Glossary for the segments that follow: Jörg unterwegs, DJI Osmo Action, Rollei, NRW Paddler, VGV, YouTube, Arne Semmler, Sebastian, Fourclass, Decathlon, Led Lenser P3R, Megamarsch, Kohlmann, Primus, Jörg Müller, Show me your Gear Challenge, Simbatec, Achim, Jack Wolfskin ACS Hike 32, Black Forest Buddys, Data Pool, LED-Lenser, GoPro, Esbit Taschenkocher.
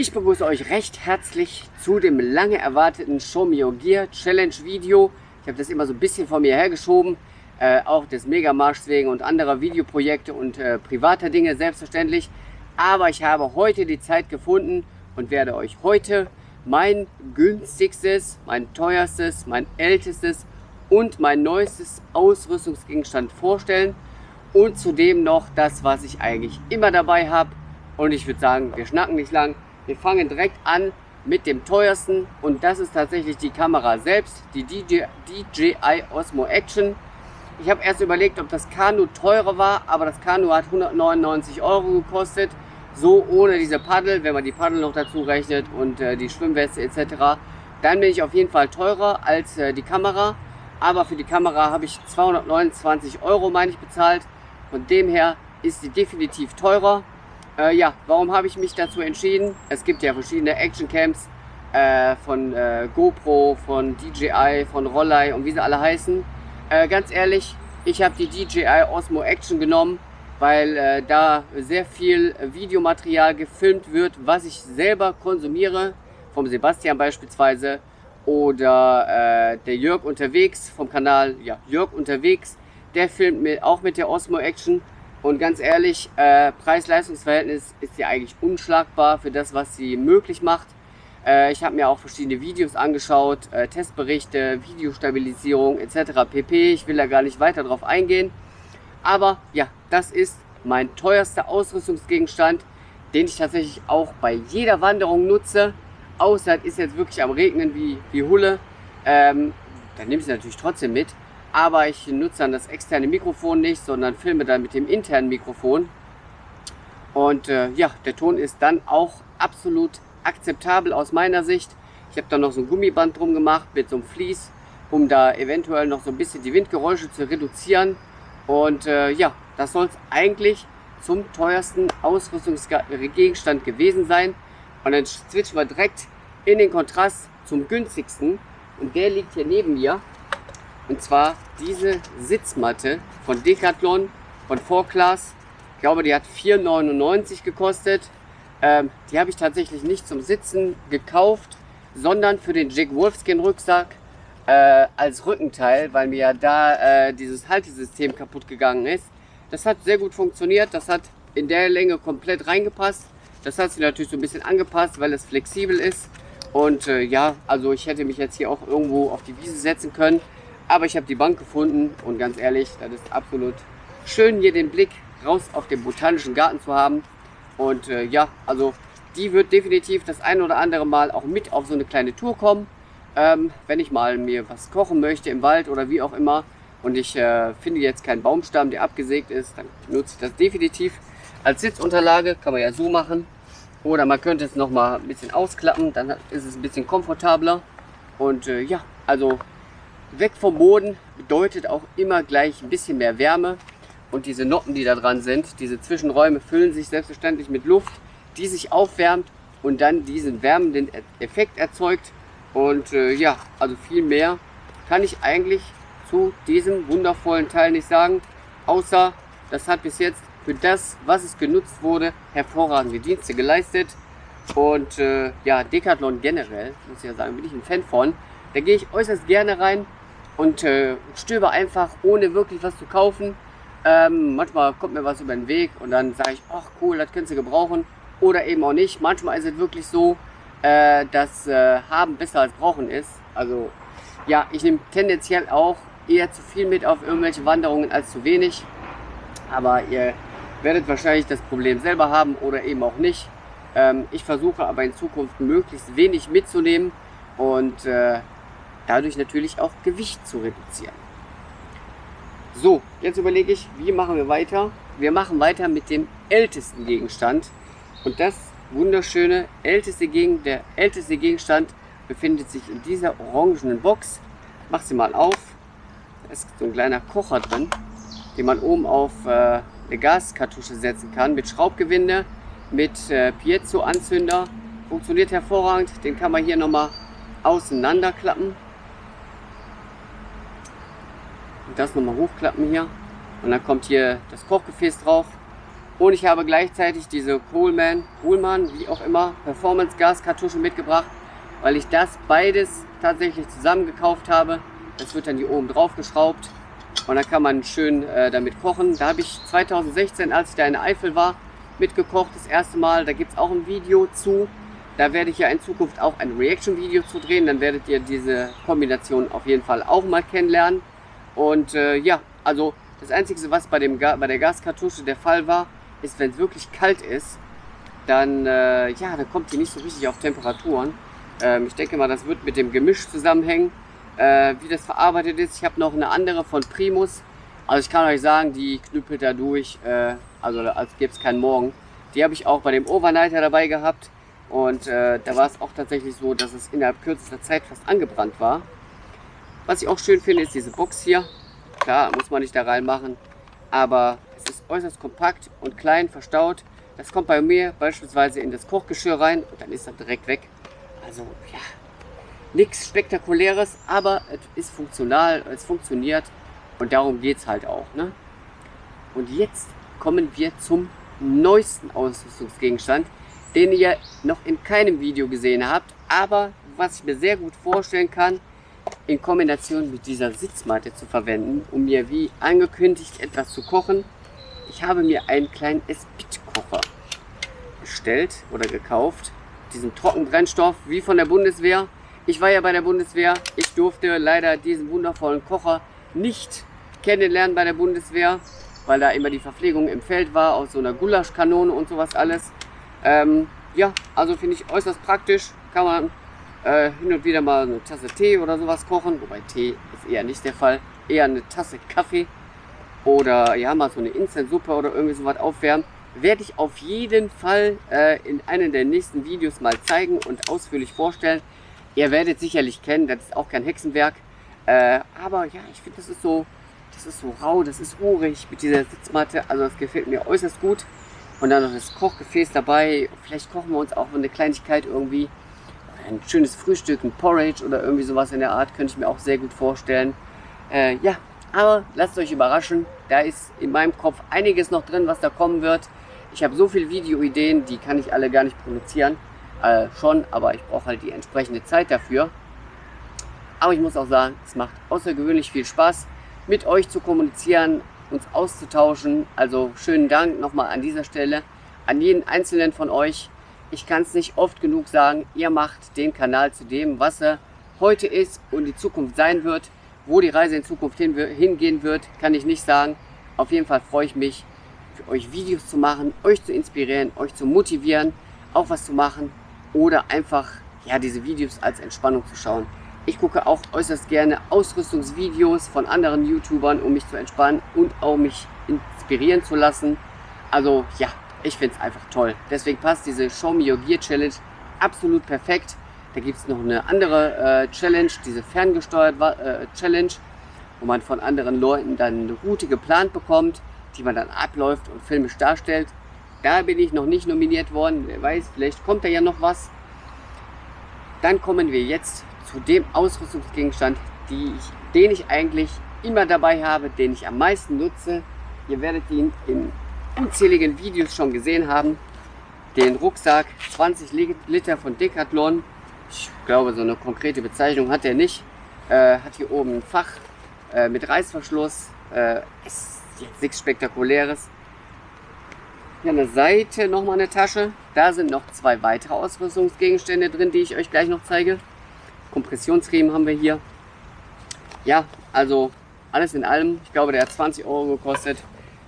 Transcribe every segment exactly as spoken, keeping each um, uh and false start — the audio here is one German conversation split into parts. Ich begrüße euch recht herzlich zu dem lange erwarteten Show Me Your Gear Challenge Video. Ich habe das immer so ein bisschen vor mir hergeschoben, äh, auch des Megamarschs wegen und anderer Videoprojekte und äh, privater Dinge selbstverständlich. Aber ich habe heute die Zeit gefunden und werde euch heute mein günstigstes, mein teuerstes, mein ältestes und mein neuestes Ausrüstungsgegenstand vorstellen. Und zudem noch das, was ich eigentlich immer dabei habe. Und ich würde sagen, wir schnacken nicht lang. Wir fangen direkt an mit dem teuersten und das ist tatsächlich die Kamera selbst, die D J I Osmo Action. Ich habe erst überlegt, ob das Kanu teurer war, aber das Kanu hat hundertneunundneunzig Euro gekostet, so ohne diese Paddel, wenn man die Paddel noch dazu rechnet und äh, die Schwimmweste et cetera. Dann bin ich auf jeden Fall teurer als äh, die Kamera, aber für die Kamera habe ich zweihundertneunundzwanzig Euro, meine ich, bezahlt. Von dem her ist sie definitiv teurer. Äh, ja, warum habe ich mich dazu entschieden? Es gibt ja verschiedene Action-Camps äh, von äh, GoPro, von D J I, von Rollei und wie sie alle heißen. Äh, ganz ehrlich, ich habe die D J I Osmo Action genommen, weil äh, da sehr viel Videomaterial gefilmt wird, was ich selber konsumiere, vom Sebastian beispielsweise oder äh, der Jörg unterwegs vom Kanal, ja, Jörg unterwegs, der filmt mit, auch mit der Osmo Action. Und ganz ehrlich, äh, Preis-Leistungs-Verhältnis ist ja eigentlich unschlagbar für das, was sie möglich macht. Äh, ich habe mir auch verschiedene Videos angeschaut, äh, Testberichte, Videostabilisierung et cetera pp. Ich will da gar nicht weiter drauf eingehen. Aber ja, das ist mein teuerster Ausrüstungsgegenstand, den ich tatsächlich auch bei jeder Wanderung nutze. Außer es ist jetzt wirklich am Regnen wie, wie Hulle. Ähm, dann nehme ich es natürlich trotzdem mit. Aber ich nutze dann das externe Mikrofon nicht, sondern filme dann mit dem internen Mikrofon. Und äh, ja, der Ton ist dann auch absolut akzeptabel aus meiner Sicht. Ich habe da noch so ein Gummiband drum gemacht mit so einem Vlies, um da eventuell noch so ein bisschen die Windgeräusche zu reduzieren. Und äh, ja, das soll es eigentlich zum teuersten Ausrüstungsgegenstand gewesen sein. Und dann switchen wir direkt in den Kontrast zum günstigsten. Und der liegt hier neben mir. Und zwar diese Sitzmatte von Decathlon, von Fourclass. Ich glaube, die hat vier neunundneunzig gekostet. Ähm, die habe ich tatsächlich nicht zum Sitzen gekauft, sondern für den Jack Wolfskin Rucksack äh, als Rückenteil, weil mir ja da äh, dieses Haltesystem kaputt gegangen ist. Das hat sehr gut funktioniert. Das hat in der Länge komplett reingepasst. Das hat sich natürlich so ein bisschen angepasst, weil es flexibel ist. Und äh, ja, also ich hätte mich jetzt hier auch irgendwo auf die Wiese setzen können. Aber ich habe die Bank gefunden und ganz ehrlich, das ist absolut schön, hier den Blick raus auf den botanischen Garten zu haben. Und äh, ja, also die wird definitiv das ein oder andere Mal auch mit auf so eine kleine Tour kommen. Ähm, wenn ich mal mir was kochen möchte im Wald oder wie auch immer und ich äh, finde jetzt keinen Baumstamm, der abgesägt ist, dann nutze ich das definitiv als Sitzunterlage. Kann man ja so machen. Oder man könnte es nochmal ein bisschen ausklappen, dann ist es ein bisschen komfortabler. Und äh, ja, also... Weg vom Boden bedeutet auch immer gleich ein bisschen mehr Wärme und diese Noppen, die da dran sind, diese Zwischenräume füllen sich selbstverständlich mit Luft, die sich aufwärmt und dann diesen wärmenden Effekt erzeugt. Und äh, ja, also viel mehr kann ich eigentlich zu diesem wundervollen Teil nicht sagen, außer das hat bis jetzt für das, was es genutzt wurde, hervorragende Dienste geleistet. Und äh, ja, Decathlon generell, muss ich ja sagen, bin ich ein Fan von. Da gehe ich äußerst gerne rein und äh, stöber einfach, ohne wirklich was zu kaufen. Ähm, manchmal kommt mir was über den Weg und dann sage ich, ach cool, das könntest du gebrauchen. Oder eben auch nicht. Manchmal ist es wirklich so, äh, dass äh, Haben besser als Brauchen ist. Also ja, ich nehme tendenziell auch eher zu viel mit auf irgendwelche Wanderungen als zu wenig. Aber ihr werdet wahrscheinlich das Problem selber haben oder eben auch nicht. Ähm, ich versuche aber in Zukunft möglichst wenig mitzunehmen und äh, dadurch natürlich auch Gewicht zu reduzieren. So, jetzt überlege ich, wie machen wir weiter? Wir machen weiter mit dem ältesten Gegenstand. Und das wunderschöne älteste Gegen der älteste Gegenstand befindet sich in dieser orangenen Box. Mach sie mal auf. Da ist so ein kleiner Kocher drin, den man oben auf äh, eine Gaskartusche setzen kann. Mit Schraubgewinde, mit äh, Piezo-Anzünder. Funktioniert hervorragend. Den kann man hier nochmal auseinanderklappen und das nochmal hochklappen hier und dann kommt hier das Kochgefäß drauf Und ich habe gleichzeitig diese Kohlmann, Kohlmann, wie auch immer, Performance-Gas-Kartuschen mitgebracht, weil ich das beides tatsächlich zusammen gekauft habe. Das wird dann hier oben drauf geschraubt und dann kann man schön äh, damit kochen. Da habe ich zweitausendsechzehn, als ich da in der Eifel war, mitgekocht, das erste Mal. Da gibt es auch ein Video zu. Da werde ich ja in Zukunft auch ein Reaction-Video zu drehen. Dann werdet ihr diese Kombination auf jeden Fall auch mal kennenlernen. Und äh, ja, also das Einzige, was bei, dem Ga- bei der Gaskartusche der Fall war, ist, wenn es wirklich kalt ist, dann, äh, ja, dann kommt die nicht so richtig auf Temperaturen. Ähm, ich denke mal, das wird mit dem Gemisch zusammenhängen, äh, wie das verarbeitet ist. Ich habe noch eine andere von Primus. Also ich kann euch sagen, die knüppelt da durch, äh, also als gäbe es keinen Morgen. Die habe ich auch bei dem Overnighter dabei gehabt. Und äh, da war es auch tatsächlich so, dass es innerhalb kürzester Zeit fast angebrannt war. Was ich auch schön finde, ist diese Box hier. Klar, muss man nicht da reinmachen, aber es ist äußerst kompakt und klein verstaut. Das kommt bei mir beispielsweise in das Kochgeschirr rein und dann ist das direkt weg. Also ja, nichts Spektakuläres, aber es ist funktional, es funktioniert und darum geht es halt auch, ne? Und jetzt kommen wir zum neuesten Ausrüstungsgegenstand, den ihr noch in keinem Video gesehen habt, aber was ich mir sehr gut vorstellen kann, in Kombination mit dieser Sitzmatte zu verwenden, um mir wie angekündigt etwas zu kochen. Ich habe mir einen kleinen Esbit-Kocher bestellt oder gekauft. Diesen Trockenbrennstoff wie von der Bundeswehr. Ich war ja bei der Bundeswehr. Ich durfte leider diesen wundervollen Kocher nicht kennenlernen bei der Bundeswehr, weil da immer die Verpflegung im Feld war, aus so einer Gulaschkanone und sowas alles. Ähm, ja, also finde ich äußerst praktisch. Kann man Äh, hin und wieder mal eine Tasse Tee oder sowas kochen, wobei Tee ist eher nicht der Fall, eher eine Tasse Kaffee oder ja mal so eine Instant-Suppe oder irgendwie sowas aufwärmen, werde ich auf jeden Fall äh, in einem der nächsten Videos mal zeigen und ausführlich vorstellen. Ihr werdet sicherlich kennen, das ist auch kein Hexenwerk, äh, aber ja, ich finde das ist so, das ist so rau, das ist urig mit dieser Sitzmatte, also das gefällt mir äußerst gut. Und dann noch das Kochgefäß dabei, vielleicht kochen wir uns auch eine Kleinigkeit irgendwie. Ein schönes Frühstück, ein Porridge oder irgendwie sowas in der Art, könnte ich mir auch sehr gut vorstellen. Äh, ja, aber lasst euch überraschen, da ist in meinem Kopf einiges noch drin, was da kommen wird. Ich habe so viele Videoideen, die kann ich alle gar nicht produzieren. Äh, schon, aber ich brauche halt die entsprechende Zeit dafür. Aber ich muss auch sagen, es macht außergewöhnlich viel Spaß, mit euch zu kommunizieren, uns auszutauschen. Also schönen Dank nochmal an dieser Stelle an jeden einzelnen von euch. Ich kann es nicht oft genug sagen, ihr macht den Kanal zu dem, was er heute ist und die Zukunft sein wird. Wo die Reise in Zukunft hin, hingehen wird, kann ich nicht sagen. Auf jeden Fall freue ich mich, für euch Videos zu machen, euch zu inspirieren, euch zu motivieren, auch was zu machen oder einfach ja diese Videos als Entspannung zu schauen. Ich gucke auch äußerst gerne Ausrüstungsvideos von anderen YouTubern, um mich zu entspannen und auch mich inspirieren zu lassen. Also ja. Ich finde es einfach toll. Deswegen passt diese Show Me Your Gear Challenge absolut perfekt. Da gibt es noch eine andere äh, Challenge, diese ferngesteuerte äh, Challenge, wo man von anderen Leuten dann eine Route geplant bekommt, die man dann abläuft und filmisch darstellt. Da bin ich noch nicht nominiert worden. Wer weiß, vielleicht kommt da ja noch was. Dann kommen wir jetzt zu dem Ausrüstungsgegenstand, die ich, den ich eigentlich immer dabei habe, den ich am meisten nutze. Ihr werdet ihn in unzähligen Videos schon gesehen haben, den Rucksack zwanzig Liter von Decathlon. Ich glaube, so eine konkrete Bezeichnung hat er nicht. Äh, hat hier oben ein Fach äh, mit Reißverschluss. Äh, ist jetzt nichts Spektakuläres. Hier an der Seite nochmal eine Tasche. Da sind noch zwei weitere Ausrüstungsgegenstände drin, die ich euch gleich noch zeige. Kompressionsriemen haben wir hier. Ja, also alles in allem. Ich glaube, der hat zwanzig Euro gekostet.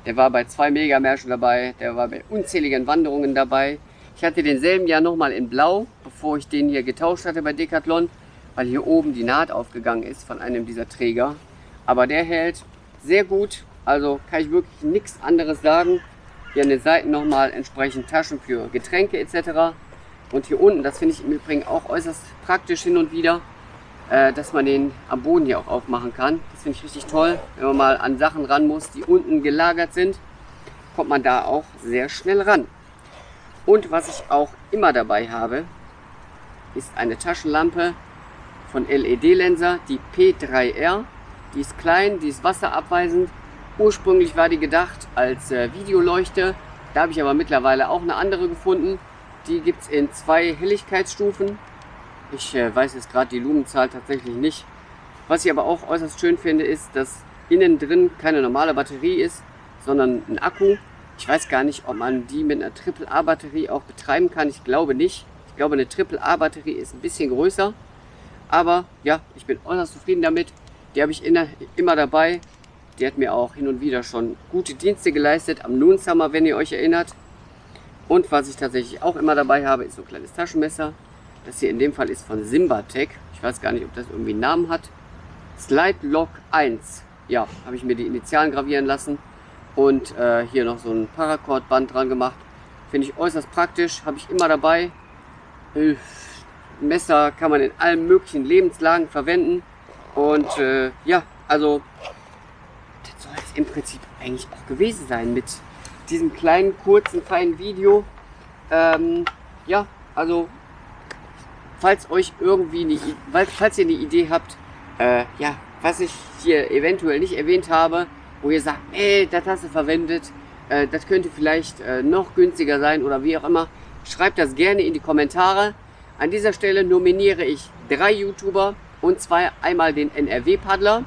Der war bei zwei Megamärschen dabei, der war bei unzähligen Wanderungen dabei. Ich hatte denselben ja nochmal in Blau, bevor ich den hier getauscht hatte bei Decathlon, weil hier oben die Naht aufgegangen ist von einem dieser Träger. Aber der hält sehr gut, also kann ich wirklich nichts anderes sagen. Hier an den Seiten nochmal entsprechend Taschen für Getränke et cetera. Und hier unten, das finde ich im Übrigen auch äußerst praktisch hin und wieder, dass man den am Boden hier auch aufmachen kann. Das finde ich richtig toll. Wenn man mal an Sachen ran muss, die unten gelagert sind, kommt man da auch sehr schnell ran. Und was ich auch immer dabei habe, ist eine Taschenlampe von L E D-Lenser, die P drei R. Die ist klein, die ist wasserabweisend. Ursprünglich war die gedacht als äh, Videoleuchte, Da habe ich aber mittlerweile auch eine andere gefunden. Die gibt es in zwei Helligkeitsstufen. Ich äh, weiß jetzt gerade die Lumenzahl tatsächlich nicht. Was ich aber auch äußerst schön finde, ist, dass innen drin keine normale Batterie ist, sondern ein Akku. Ich weiß gar nicht, ob man die mit einer Triple A Batterie auch betreiben kann. Ich glaube nicht. Ich glaube, eine Triple A Batterie ist ein bisschen größer. Aber ja, ich bin äußerst zufrieden damit. Die habe ich immer dabei. Die hat mir auch hin und wieder schon gute Dienste geleistet. Am Noon Summer, wenn ihr euch erinnert. Und was ich tatsächlich auch immer dabei habe, ist so ein kleines Taschenmesser. Das hier in dem Fall ist von Simbatec. Ich weiß gar nicht, ob das irgendwie einen Namen hat. Slide Lock eins. Ja, habe ich mir die Initialen gravieren lassen. Und äh, hier noch so ein Paracord-Band dran gemacht. Finde ich äußerst praktisch. Habe ich immer dabei. Äh, Messer kann man in allen möglichen Lebenslagen verwenden. Und äh, ja, also das soll es im Prinzip eigentlich auch gewesen sein mit diesem kleinen, kurzen, feinen Video. Ähm, ja, also falls euch irgendwie eine, falls ihr eine Idee habt, äh, ja, was ich hier eventuell nicht erwähnt habe, wo ihr sagt, ey, das hast du verwendet, äh, das könnte vielleicht äh, noch günstiger sein oder wie auch immer, schreibt das gerne in die Kommentare. An dieser Stelle nominiere ich drei YouTuber, und zwar einmal den N R W Paddler,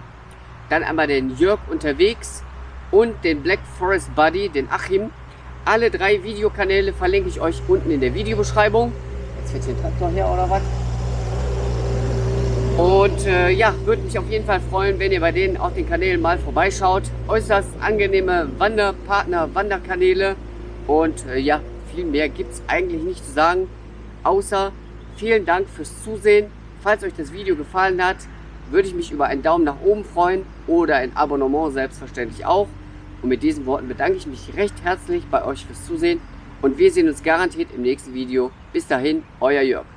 dann einmal den Jörg unterwegs und den Black Forest Buddy, den Achim. Alle drei Videokanäle verlinke ich euch unten in der Videobeschreibung. Jetzt fährt hier ein Traktor her oder was? Und äh, ja, würde mich auf jeden Fall freuen, wenn ihr bei denen auf den Kanälen mal vorbeischaut. Äußerst angenehme Wanderpartner, Wanderkanäle. Und äh, ja, viel mehr gibt es eigentlich nicht zu sagen, außer vielen Dank fürs Zusehen. Falls euch das Video gefallen hat, würde ich mich über einen Daumen nach oben freuen oder ein Abonnement selbstverständlich auch. Und mit diesen Worten bedanke ich mich recht herzlich bei euch fürs Zusehen und wir sehen uns garantiert im nächsten Video. Bis dahin, euer Jörg.